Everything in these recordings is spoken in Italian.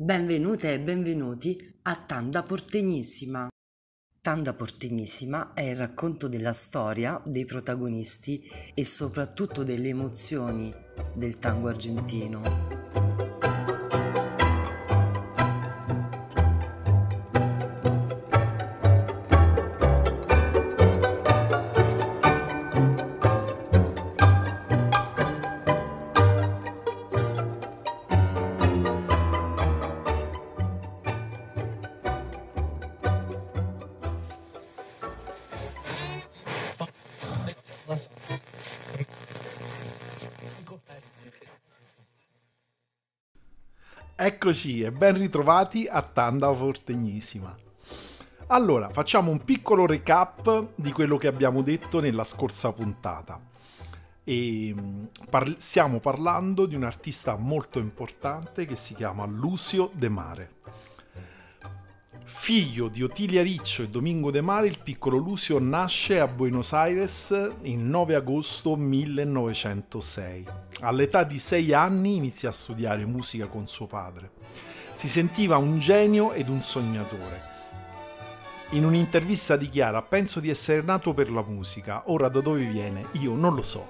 Benvenute e benvenuti a Tanda Porteñisima. Tanda Porteñisima è il racconto della storia, dei protagonisti e soprattutto delle emozioni del tango argentino. Eccoci e ben ritrovati a Tanda Porteñisima. Allora, facciamo un piccolo recap di quello che abbiamo detto nella scorsa puntata. E stiamo parlando di un artista molto importante che si chiama Lucio Demare. Figlio di Ottilia Riccio e Domingo Demare, il piccolo Lucio nasce a Buenos Aires il 9 agosto 1906. All'età di 6 anni inizia a studiare musica con suo padre. Si sentiva un genio ed un sognatore. In un'intervista dichiara: penso di essere nato per la musica, ora da dove viene? Io non lo so.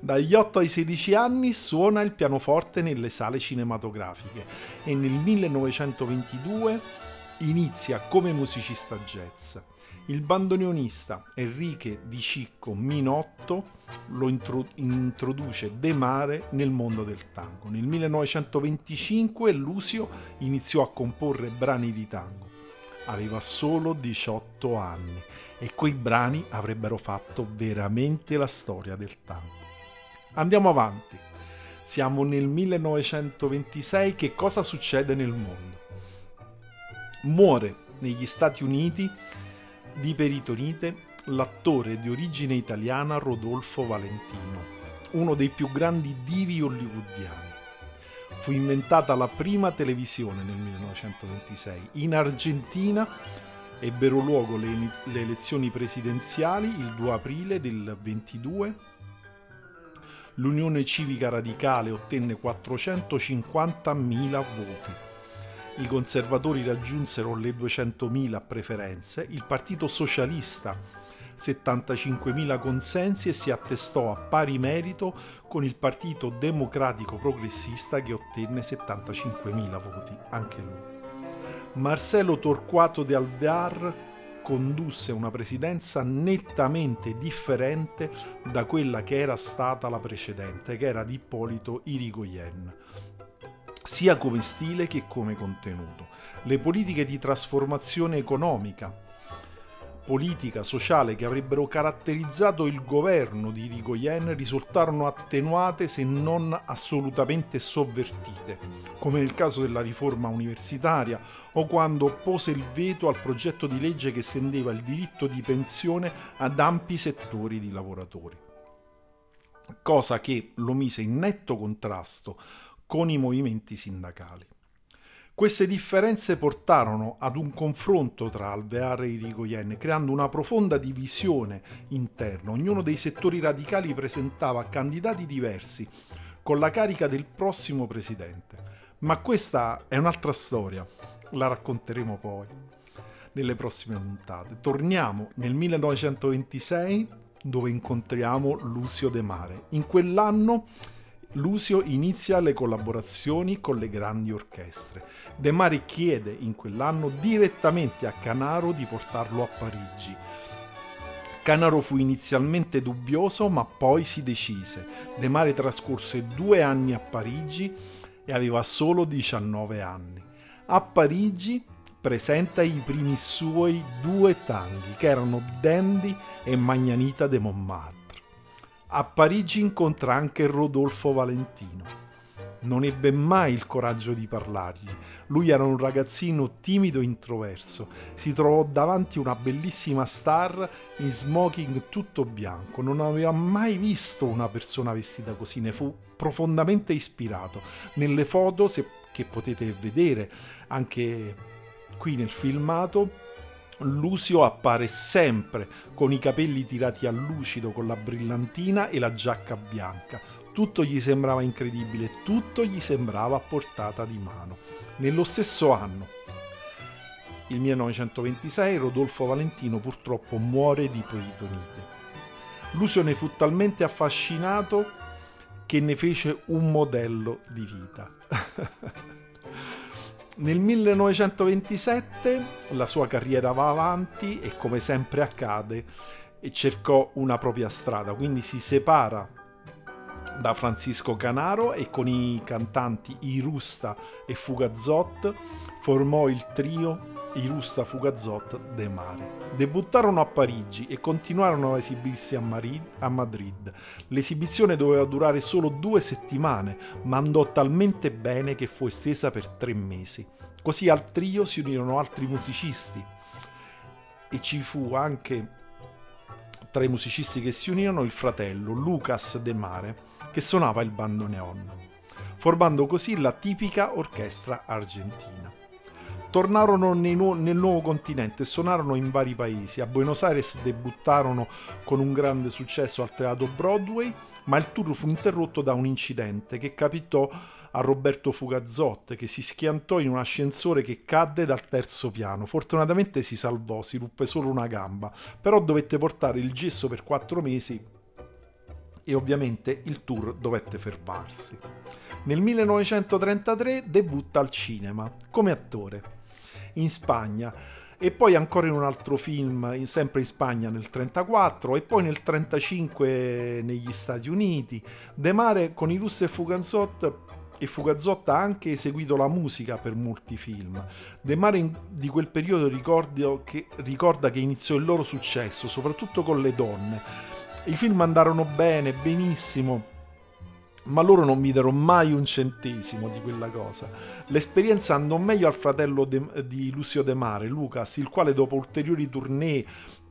Dagli 8 ai 16 anni suona il pianoforte nelle sale cinematografiche e nel 1922 inizia come musicista jazz. Il bandoneonista Enrique Di Cicco Minotto lo introduce Demare nel mondo del tango. Nel 1925 Lucio iniziò a comporre brani di tango. Aveva solo 18 anni e quei brani avrebbero fatto veramente la storia del tango. Andiamo avanti. Siamo nel 1926. Che cosa succede nel mondo? Muore negli Stati Uniti di peritonite l'attore di origine italiana Rodolfo Valentino, uno dei più grandi divi hollywoodiani. Fu inventata la prima televisione nel 1926. In Argentina ebbero luogo le elezioni presidenziali il 2 aprile del 22. L'Unione Civica Radicale ottenne 450.000 voti. I conservatori raggiunsero le 200.000 preferenze, il Partito Socialista 75.000 consensi e si attestò a pari merito con il Partito Democratico Progressista che ottenne 75.000 voti, anche lui. Marcelo Torcuato de Alvear condusse una presidenza nettamente differente da quella che era stata la precedente, che era di Hipólito Yrigoyen, sia come stile che come contenuto. Le politiche di trasformazione economica, politica, sociale che avrebbero caratterizzato il governo di Yrigoyen risultarono attenuate se non assolutamente sovvertite, come nel caso della riforma universitaria o quando oppose il veto al progetto di legge che estendeva il diritto di pensione ad ampi settori di lavoratori, cosa che lo mise in netto contrasto con i movimenti sindacali. Queste differenze portarono ad un confronto tra Alvear e Yrigoyen, creando una profonda divisione interna. Ognuno dei settori radicali presentava candidati diversi con la carica del prossimo presidente. Ma questa è un'altra storia, la racconteremo poi nelle prossime puntate. Torniamo nel 1926, dove incontriamo Lucio Demare. In quell'anno Lucio inizia le collaborazioni con le grandi orchestre. Demare chiede in quell'anno direttamente a Canaro di portarlo a Parigi. Canaro fu inizialmente dubbioso, ma poi si decise. Demare trascorse 2 anni a Parigi e aveva solo 19 anni. A Parigi presenta i primi suoi 2 tanghi, che erano Dandy e Magnanita de Montmartre. A Parigi incontra anche Rodolfo Valentino. Non ebbe mai il coraggio di parlargli. Lui era un ragazzino timido e introverso. Si trovò davanti una bellissima star in smoking tutto bianco. Non aveva mai visto una persona vestita così. Ne fu profondamente ispirato. Nelle foto che potete vedere anche qui nel filmato, Lucio appare sempre con i capelli tirati a lucido, con la brillantina e la giacca bianca, Tutto gli sembrava incredibile, tutto gli sembrava a portata di mano. Nello stesso anno, il 1926, Rodolfo Valentino purtroppo muore di peritonite. Lucio ne fu talmente affascinato che ne fece un modello di vita. Nel 1927 la sua carriera va avanti e, come sempre accade, cercò una propria strada, quindi si separa da Francisco Canaro e con i cantanti Irusta e Fugazot formò il trio Irusta, Fugazot, Demare. Debuttarono a Parigi e continuarono a esibirsi a Madrid. L'esibizione doveva durare solo 2 settimane, ma andò talmente bene che fu estesa per 3 mesi. Così al trio si unirono altri musicisti e ci fu anche tra i musicisti che si unirono il fratello Lucas Demare, che suonava il bandoneon, formando così la tipica orchestra argentina. Tornarono nel nuovo continente e suonarono in vari paesi. A Buenos Aires debuttarono con un grande successo al Teatro Broadway, ma il tour fu interrotto da un incidente che capitò a Roberto Fugazot, che si schiantò in un ascensore che cadde dal 3° piano. Fortunatamente si salvò, si ruppe solo una gamba, però dovette portare il gesso per 4 mesi e ovviamente il tour dovette fermarsi. Nel 1933 debutta al cinema come attore in Spagna e poi ancora in un altro film, sempre in Spagna nel 1934, e poi nel 1935 negli Stati Uniti. Demare con Irusta e Fugazot ha anche eseguito la musica per molti film. Demare di quel periodo ricorda che iniziò il loro successo soprattutto con le donne. I film andarono bene, benissimo, ma loro non videro mai un centesimo di quella cosa. L'esperienza andò meglio al fratello di Lucio Demare, Lucas, il quale dopo ulteriori tournée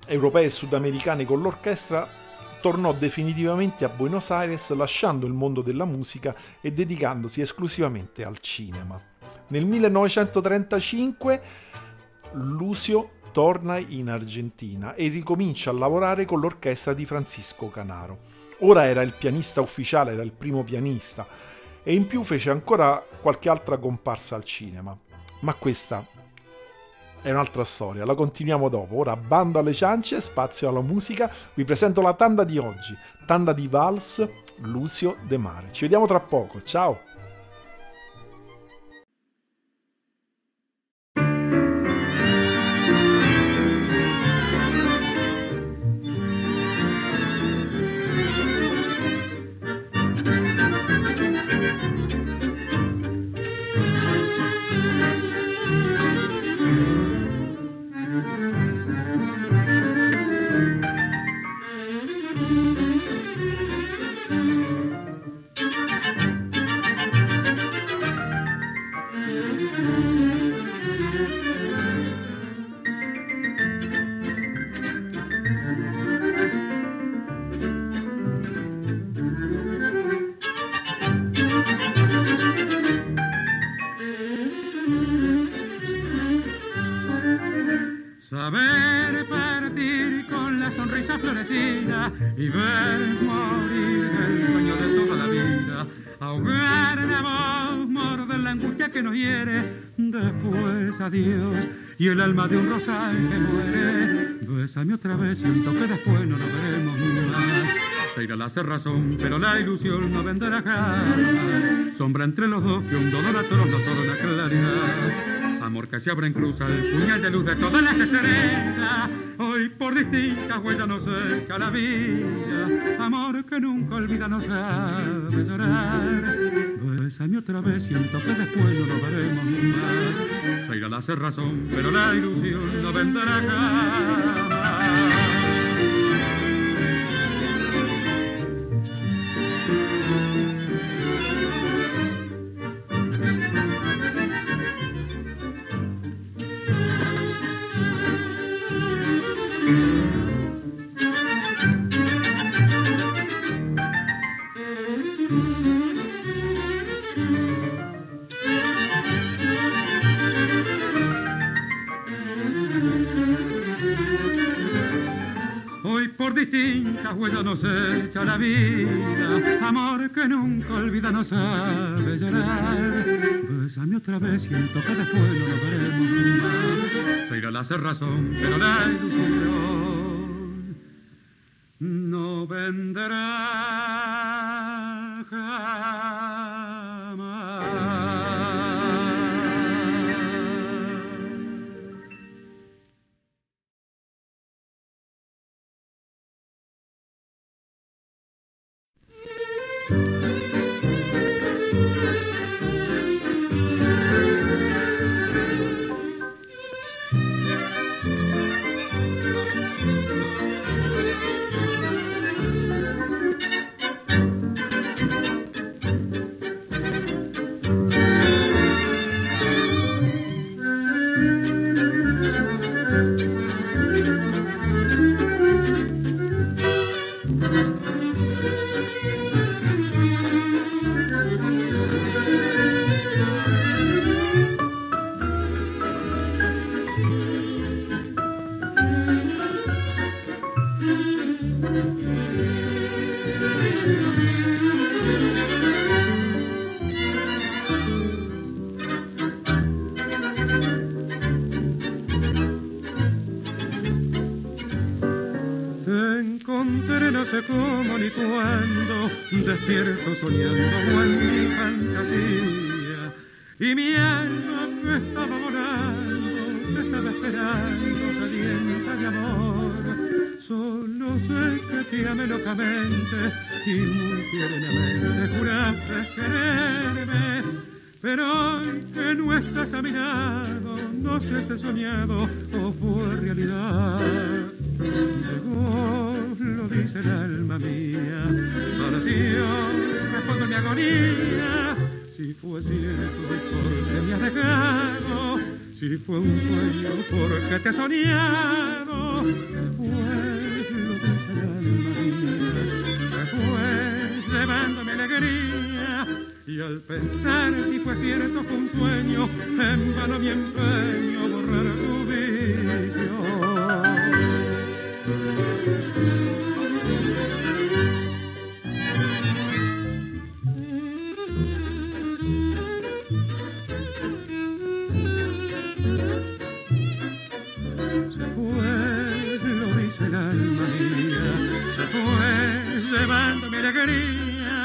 europee e sudamericane con l'orchestra tornò definitivamente a Buenos Aires, lasciando il mondo della musica e dedicandosi esclusivamente al cinema. Nel 1935 Lucio torna in Argentina e ricomincia a lavorare con l'orchestra di Francisco Canaro. Ora era il pianista ufficiale, era il primo pianista, e in più fece ancora qualche altra comparsa al cinema. Ma questa è un'altra storia, la continuiamo dopo. Ora bando alle ciance, spazio alla musica, vi presento la tanda di oggi, tanda di vals Lucio Demare. Ci vediamo tra poco, ciao! Saber partir con la sonrisa florecida y ver morir el sueño de toda la vida. Ahogar la voz, morder la angustia que nos hiere. Después adiós y el alma de un rosal que muere. Bésame otra vez, siento que después no nos veremos más. Se irá la cerrazón, pero la ilusión no vendrá jamás. Sombra entre los dos que un dolor a todos nos torna una claridad. Amor que se abre en cruz al puñal de luz de todas las estrellas. Hoy por distintas huellas nos echa la vida. Amor que nunca olvida, no sabe llorar. Bésame otra vez, siento que después no nos veremos más. Se irá la cerrazón, pero la ilusión no vendrá jamás. Hoy por distintas huellas nos echa la vida, amor que nunca olvida no sabe llorar. Bésame otra vez, siento que después no lo veremos más. Se irá la cerrazón, pero la ilusión no vendrá jamás. Despierto soñando en mi fantasía, y mi alma que estaba volando, que estaba esperando, sedienta de amor. Solo sé que te amé locamente y muy tiernamente juraste quererme, pero hoy que no estás a mi lado, no sé si he soñado o fue realidad. Llegó, lo dice el alma mía, partió, respondo mi agonía. Si fue cierto, porque me has dejado, si fue un sueño, porque te he soñado. Después, lo dice el alma mía, después, llevándome alegría. Y al pensar si fue cierto, fue un sueño, en vano mi empeño, borrar tu vicio. Llevándome alegría,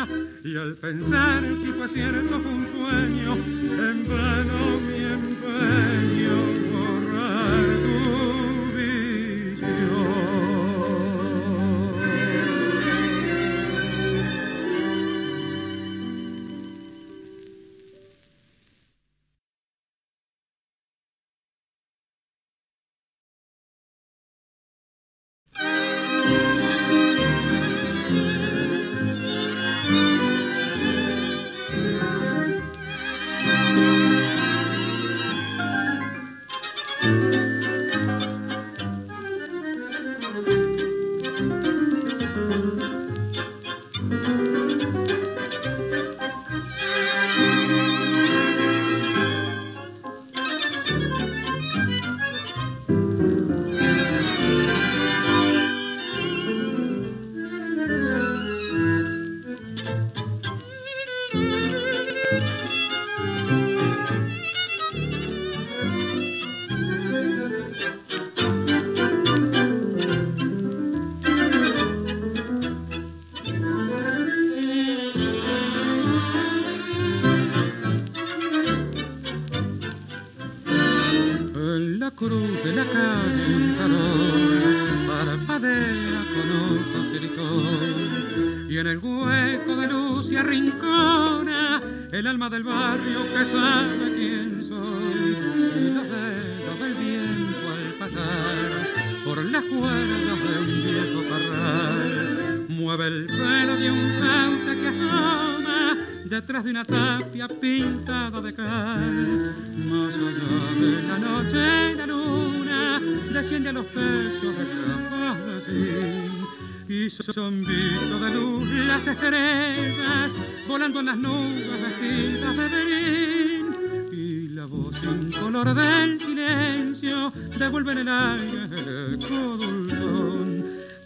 y al pensar si fue cierto fue un sueño, en vano mi empeño borrar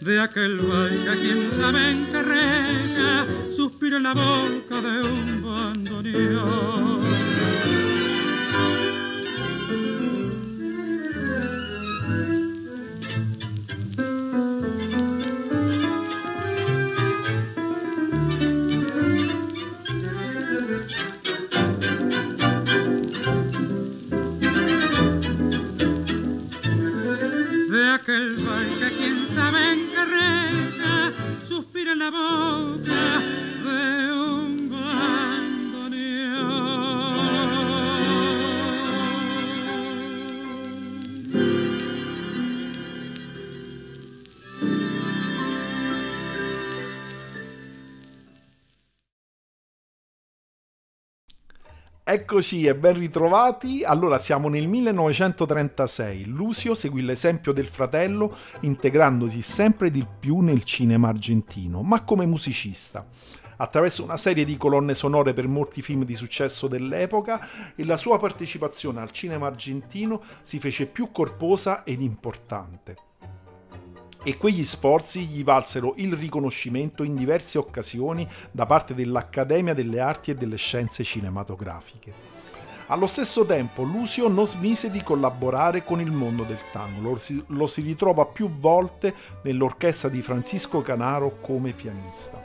tu de aquel baile quien sabe encarrega, suspira en la boca de un bandoneón. El baile quien sabe encarrega, suspira en la boca de un bandoneón. Eccoci e ben ritrovati. Allora, siamo nel 1936. Lucio seguì l'esempio del fratello, integrandosi sempre di più nel cinema argentino, ma come musicista, attraverso una serie di colonne sonore per molti film di successo dell'epoca, e la sua partecipazione al cinema argentino si fece più corposa ed importante. E quegli sforzi gli valsero il riconoscimento in diverse occasioni da parte dell'Accademia delle Arti e delle Scienze Cinematografiche. Allo stesso tempo Lucio non smise di collaborare con il mondo del tango, lo si ritrova più volte nell'orchestra di Francisco Canaro come pianista.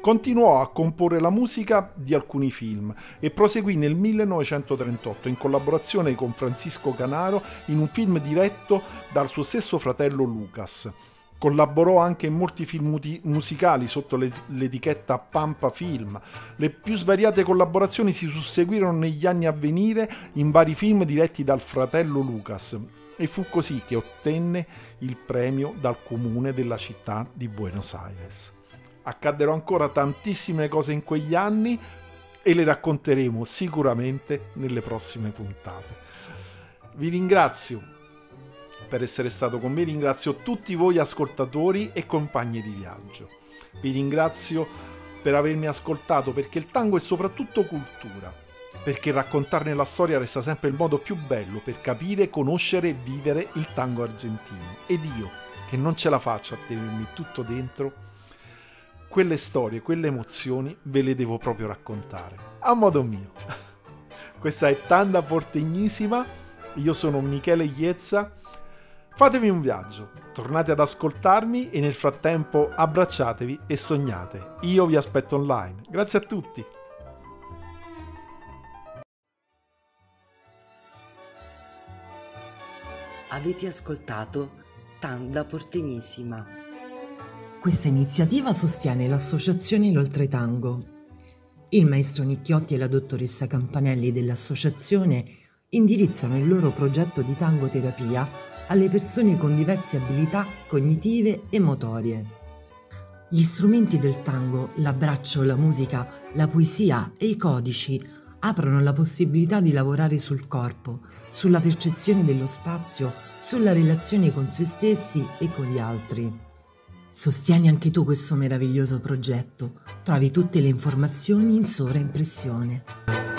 Continuò a comporre la musica di alcuni film e proseguì nel 1938 in collaborazione con Francisco Canaro in un film diretto dal suo stesso fratello Lucas. Collaborò anche in molti film musicali sotto l'etichetta Pampa Film. Le più svariate collaborazioni si susseguirono negli anni a venire in vari film diretti dal fratello Lucas, e fu così che ottenne il premio dal comune della città di Buenos Aires. Accaddero ancora tantissime cose in quegli anni e le racconteremo sicuramente nelle prossime puntate. Vi ringrazio per essere stato con me, ringrazio tutti voi ascoltatori e compagni di viaggio. Vi ringrazio per avermi ascoltato, perché il tango è soprattutto cultura, perché raccontarne la storia resta sempre il modo più bello per capire, conoscere e vivere il tango argentino. Ed io, che non ce la faccio a tenermi tutto dentro, quelle storie, quelle emozioni ve le devo proprio raccontare, a modo mio. Questa è Tanda Porteñisima, io sono Michele Iezza. Fatevi un viaggio, tornate ad ascoltarmi e nel frattempo abbracciatevi e sognate. Io vi aspetto online. Grazie a tutti! Avete ascoltato Tanda Porteñisima. Questa iniziativa sostiene l'associazione L'Oltretango. Il maestro Nicchiotti e la dottoressa Campanelli dell'associazione indirizzano il loro progetto di tangoterapia alle persone con diverse abilità cognitive e motorie. Gli strumenti del tango, l'abbraccio, la musica, la poesia e i codici aprono la possibilità di lavorare sul corpo, sulla percezione dello spazio, sulla relazione con se stessi e con gli altri. Sostieni anche tu questo meraviglioso progetto. Trovi tutte le informazioni in sovraimpressione.